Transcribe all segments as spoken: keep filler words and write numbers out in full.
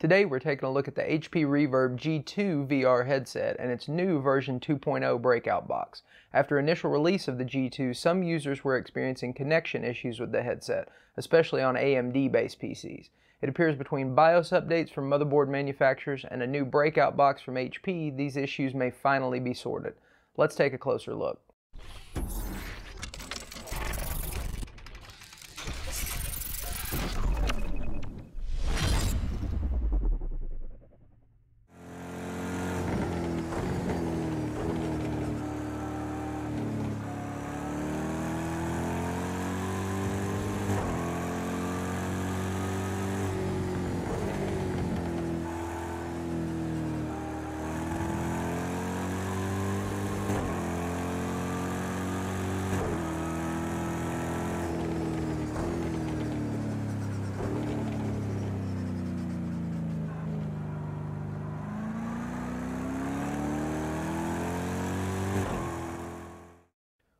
Today we're taking a look at the H P Reverb G two V R headset and its new version two point oh breakout box. After initial release of the G two, some users were experiencing connection issues with the headset, especially on A M D-based P Cs. It appears between BIOS updates from motherboard manufacturers and a new breakout box from H P, these issues may finally be sorted. Let's take a closer look.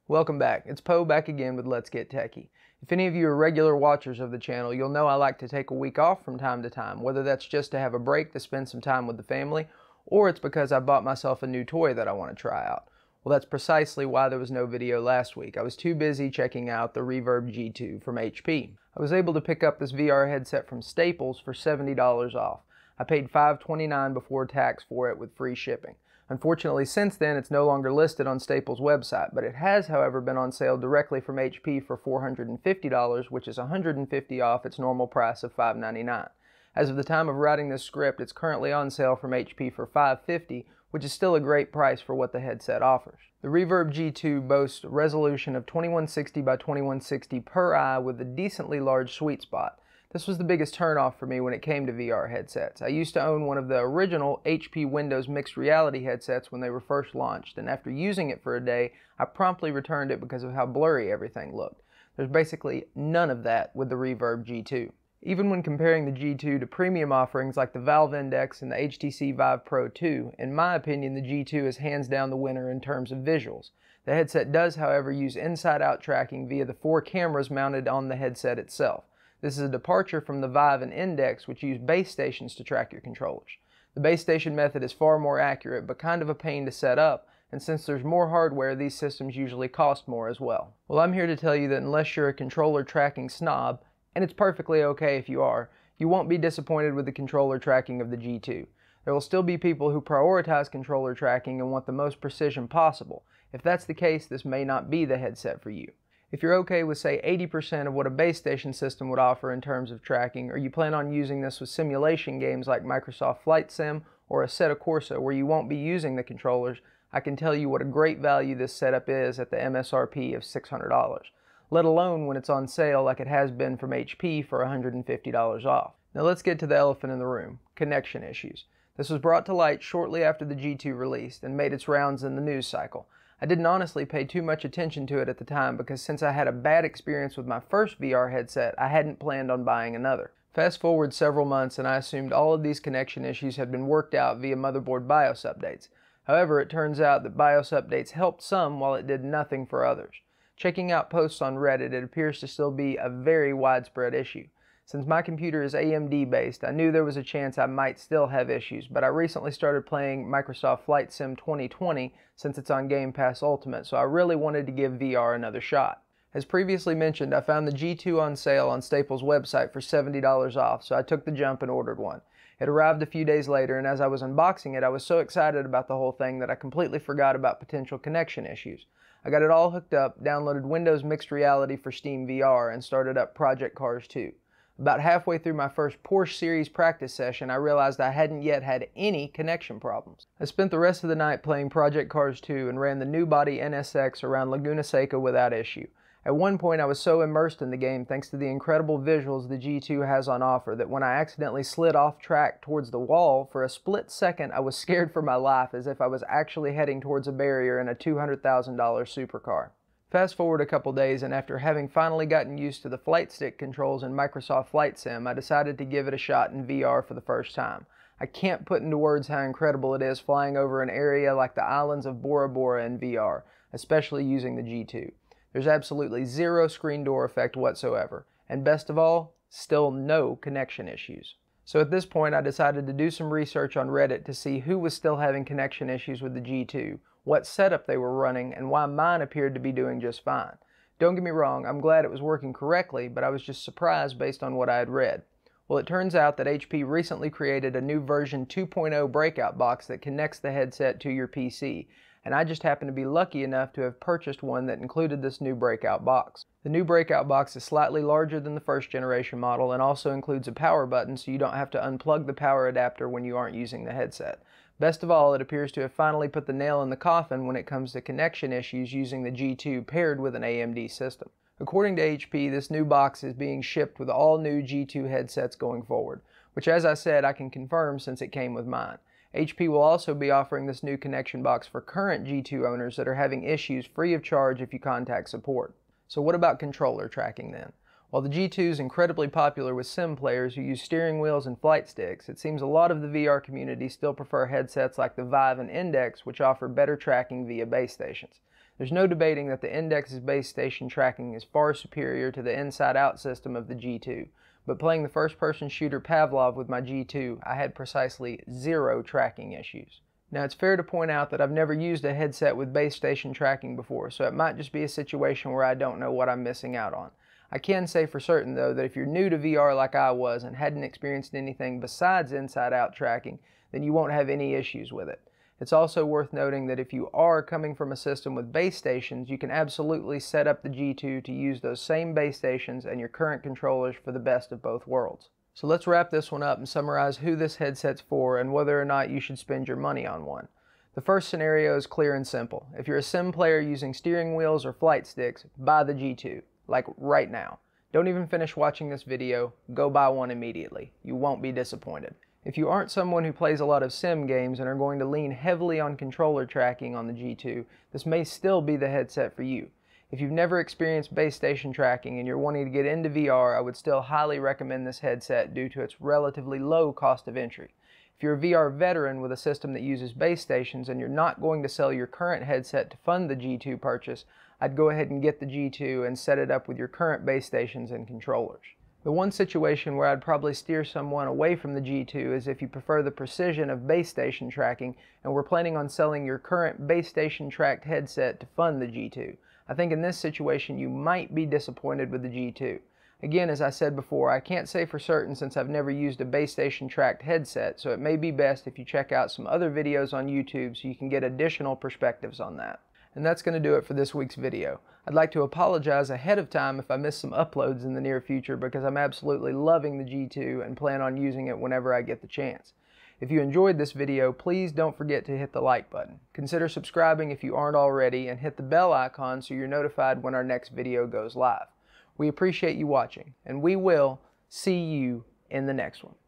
Welcome back. It's Poe back again with Let's Get Techy. If any of you are regular watchers of the channel, you'll know I like to take a week off from time to time, whether that's just to have a break to spend some time with the family, or it's because I bought myself a new toy that I want to try out. Well, that's precisely why there was no video last week. I was too busy checking out the Reverb G two from H P. I was able to pick up this V R headset from Staples for seventy dollars off. I paid five twenty-nine before tax for it with free shipping. Unfortunately, since then, it's no longer listed on Staples' website, but it has, however, been on sale directly from H P for four hundred fifty dollars, which is one hundred fifty dollars off its normal price of five ninety-nine. As of the time of writing this script, it's currently on sale from H P for five fifty, which is still a great price for what the headset offers. The Reverb G two boasts a resolution of twenty-one sixty by twenty-one sixty per eye with a decently large sweet spot. This was the biggest turnoff for me when it came to V R headsets. I used to own one of the original H P Windows Mixed Reality headsets when they were first launched, and after using it for a day, I promptly returned it because of how blurry everything looked. There's basically none of that with the Reverb G two. Even when comparing the G two to premium offerings like the Valve Index and the H T C Vive Pro two, in my opinion, the G two is hands down the winner in terms of visuals. The headset does, however, use inside-out tracking via the four cameras mounted on the headset itself. This is a departure from the Vive and Index, which use base stations to track your controllers. The base station method is far more accurate, but kind of a pain to set up, and since there's more hardware, these systems usually cost more as well. Well, I'm here to tell you that unless you're a controller tracking snob, and it's perfectly okay if you are, you won't be disappointed with the controller tracking of the G two. There will still be people who prioritize controller tracking and want the most precision possible. If that's the case, this may not be the headset for you. If you're okay with, say, eighty percent of what a base station system would offer in terms of tracking, or you plan on using this with simulation games like Microsoft Flight Sim or Assetto Corsa where you won't be using the controllers, I can tell you what a great value this setup is at the M S R P of six hundred dollars, let alone when it's on sale like it has been from H P for one hundred fifty dollars off. Now let's get to the elephant in the room, connection issues. This was brought to light shortly after the G two released and made its rounds in the news cycle. I didn't honestly pay too much attention to it at the time because since I had a bad experience with my first V R headset, I hadn't planned on buying another. Fast forward several months and I assumed all of these connection issues had been worked out via motherboard BIOS updates. However, it turns out that BIOS updates helped some while it did nothing for others. Checking out posts on Reddit, it appears to still be a very widespread issue. Since my computer is A M D based, I knew there was a chance I might still have issues, but I recently started playing Microsoft Flight Sim twenty twenty since it's on Game Pass Ultimate, so I really wanted to give V R another shot. As previously mentioned, I found the G two on sale on Staples' website for seventy dollars off, so I took the jump and ordered one. It arrived a few days later, and as I was unboxing it, I was so excited about the whole thing that I completely forgot about potential connection issues. I got it all hooked up, downloaded Windows Mixed Reality for Steam V R, and started up Project Cars two. About halfway through my first Porsche series practice session, I realized I hadn't yet had any connection problems. I spent the rest of the night playing Project Cars two and ran the new body N S X around Laguna Seca without issue. At one point, I was so immersed in the game thanks to the incredible visuals the G two has on offer that when I accidentally slid off track towards the wall, for a split second I was scared for my life as if I was actually heading towards a barrier in a two hundred thousand dollar supercar. Fast forward a couple days, and after having finally gotten used to the flight stick controls in Microsoft Flight Sim, I decided to give it a shot in V R for the first time. I can't put into words how incredible it is flying over an area like the islands of Bora Bora in V R, especially using the G two. There's absolutely zero screen door effect whatsoever, and best of all, still no connection issues. So at this point, I decided to do some research on Reddit to see who was still having connection issues with the G two, what setup they were running, and why mine appeared to be doing just fine. Don't get me wrong, I'm glad it was working correctly, but I was just surprised based on what I had read. Well, it turns out that H P recently created a new version two point oh breakout box that connects the headset to your P C, and I just happened to be lucky enough to have purchased one that included this new breakout box. The new breakout box is slightly larger than the first generation model and also includes a power button so you don't have to unplug the power adapter when you aren't using the headset. Best of all, it appears to have finally put the nail in the coffin when it comes to connection issues using the G two paired with an A M D system. According to H P, this new box is being shipped with all new G two headsets going forward, which, as I said, I can confirm since it came with mine. H P will also be offering this new connection box for current G two owners that are having issues free of charge if you contact support. So what about controller tracking then? While the G two is incredibly popular with sim players who use steering wheels and flight sticks, it seems a lot of the V R community still prefer headsets like the Vive and Index, which offer better tracking via base stations. There's no debating that the Index's base station tracking is far superior to the inside-out system of the G two, but playing the first-person shooter Pavlov with my G two, I had precisely zero tracking issues. Now, it's fair to point out that I've never used a headset with base station tracking before, so it might just be a situation where I don't know what I'm missing out on. I can say for certain, though, that if you're new to V R like I was and hadn't experienced anything besides inside-out tracking, then you won't have any issues with it. It's also worth noting that if you are coming from a system with base stations, you can absolutely set up the G two to use those same base stations and your current controllers for the best of both worlds. So let's wrap this one up and summarize who this headset's for and whether or not you should spend your money on one. The first scenario is clear and simple. If you're a sim player using steering wheels or flight sticks, buy the G two, like right now. Don't even finish watching this video, go buy one immediately. You won't be disappointed. If you aren't someone who plays a lot of sim games and are going to lean heavily on controller tracking on the G two, this may still be the headset for you. If you've never experienced base station tracking and you're wanting to get into V R, I would still highly recommend this headset due to its relatively low cost of entry. If you're a V R veteran with a system that uses base stations and you're not going to sell your current headset to fund the G two purchase, I'd go ahead and get the G two and set it up with your current base stations and controllers. The one situation where I'd probably steer someone away from the G two is if you prefer the precision of base station tracking and were planning on selling your current base station tracked headset to fund the G two. I think in this situation you might be disappointed with the G two. Again, as I said before, I can't say for certain since I've never used a base station tracked headset, so it may be best if you check out some other videos on YouTube so you can get additional perspectives on that. And that's going to do it for this week's video. I'd like to apologize ahead of time if I miss some uploads in the near future because I'm absolutely loving the G two and plan on using it whenever I get the chance. If you enjoyed this video, please don't forget to hit the like button. Consider subscribing if you aren't already and hit the bell icon so you're notified when our next video goes live. We appreciate you watching, and we will see you in the next one.